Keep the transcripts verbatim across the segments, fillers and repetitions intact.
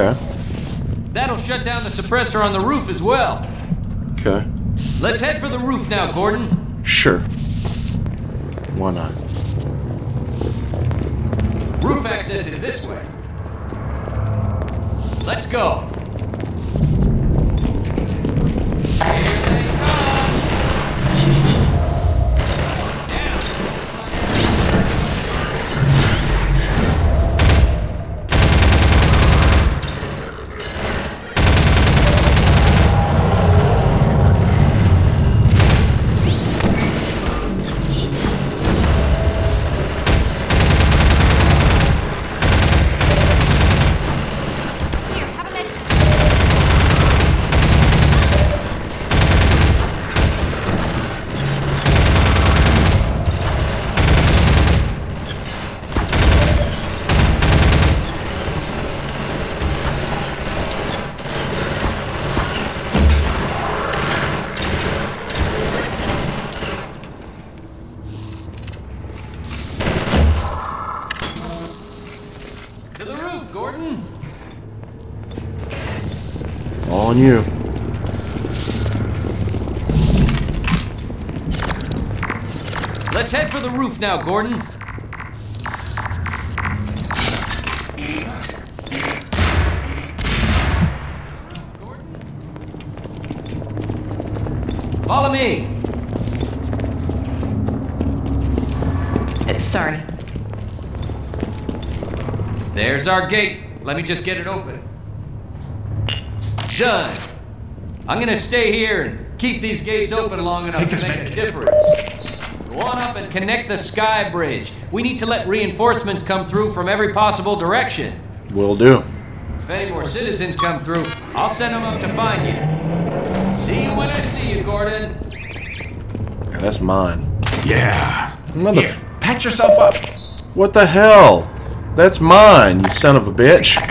Okay. That'll shut down the suppressor on the roof as well. Okay. Let's head for the roof now, Gordon. Sure. Why not? Roof access is this way. Let's go. On you. Let's head for the roof now, Gordon. Follow me. Uh, sorry. There's our gate. Let me just get it open. Done. I'm gonna stay here and keep these gates open long enough to make a difference. Go on up and connect the Sky Bridge. We need to let reinforcements come through from every possible direction. Will do. If any more citizens come through, I'll send them up to find you. See you when I see you, Gordon. Yeah, that's mine. Yeah. Mother. Here, pat yourself up. What the hell? That's mine, you son of a bitch.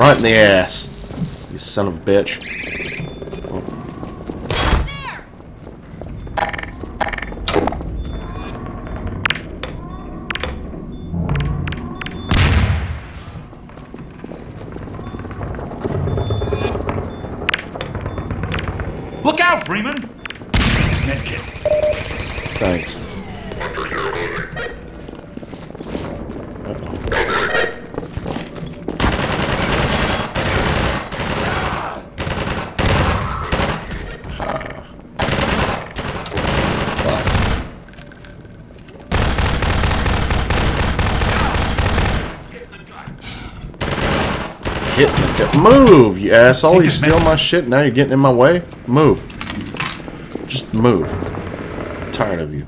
Right in the ass, you son of a bitch. Look out, Freeman! Bring his med kit. Thanks. Move, you asshole. You steal my shit, now you're getting in my way? Move. Just move. I'm tired of you.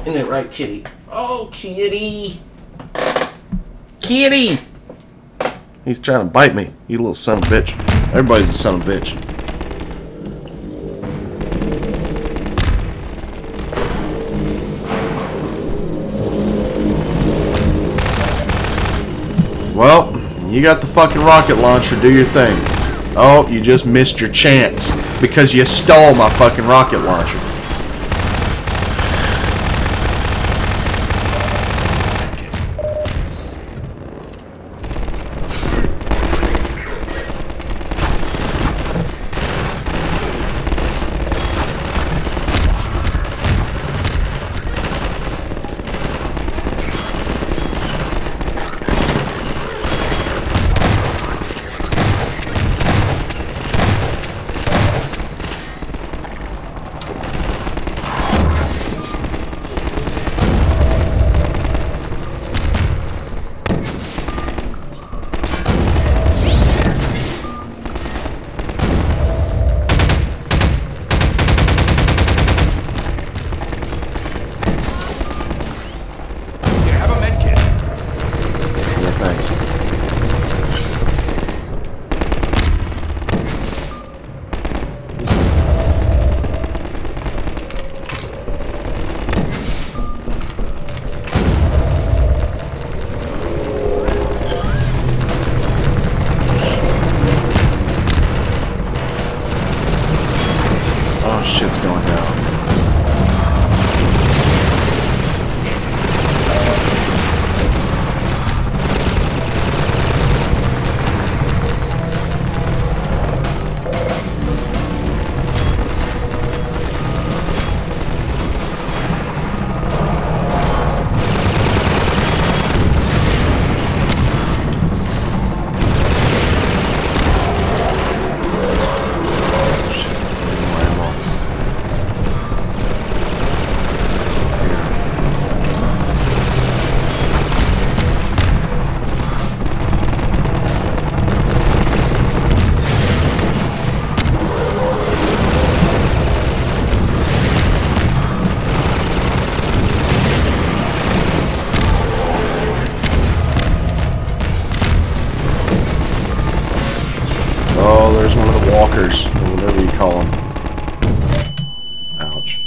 Isn't that right, kitty? Oh, kitty. Kitty! He's trying to bite me, you little son of a bitch. Everybody's a son of a bitch. Well, you got the fucking rocket launcher, do your thing. Oh, you just missed your chance because you stole my fucking rocket launcher. walkers, or whatever you call them. Ouch.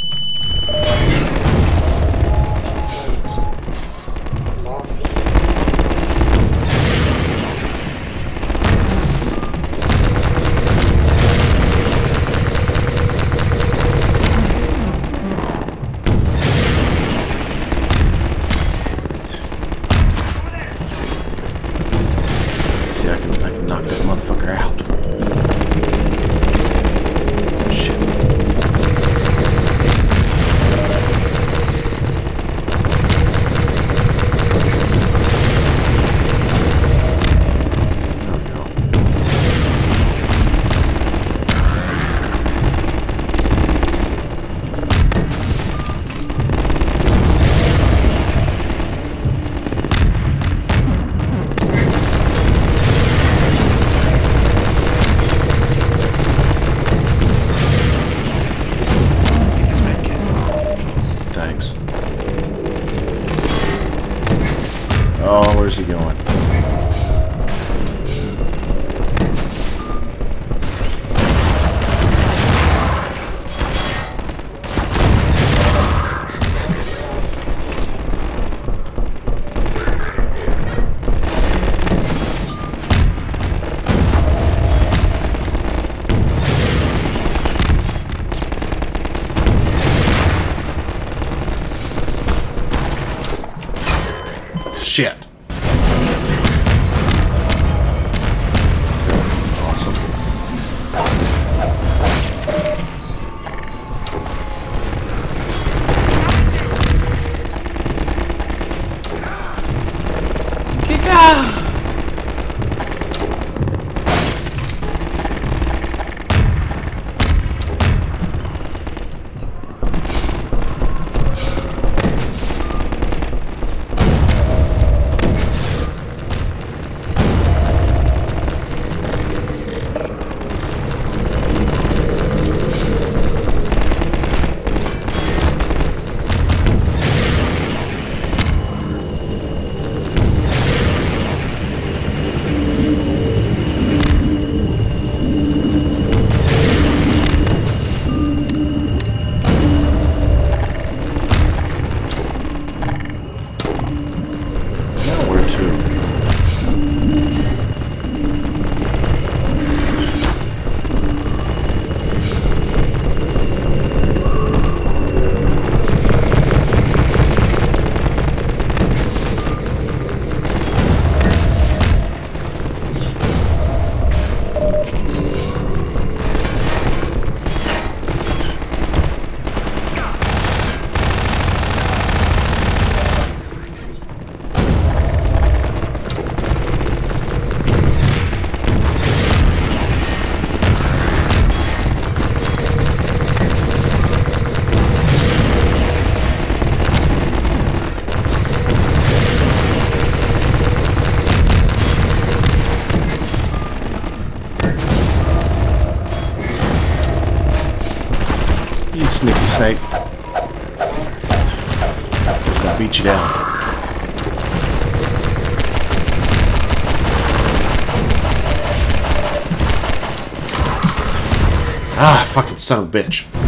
Sneaky snake. I'll beat you down. Ah, fucking son of a bitch.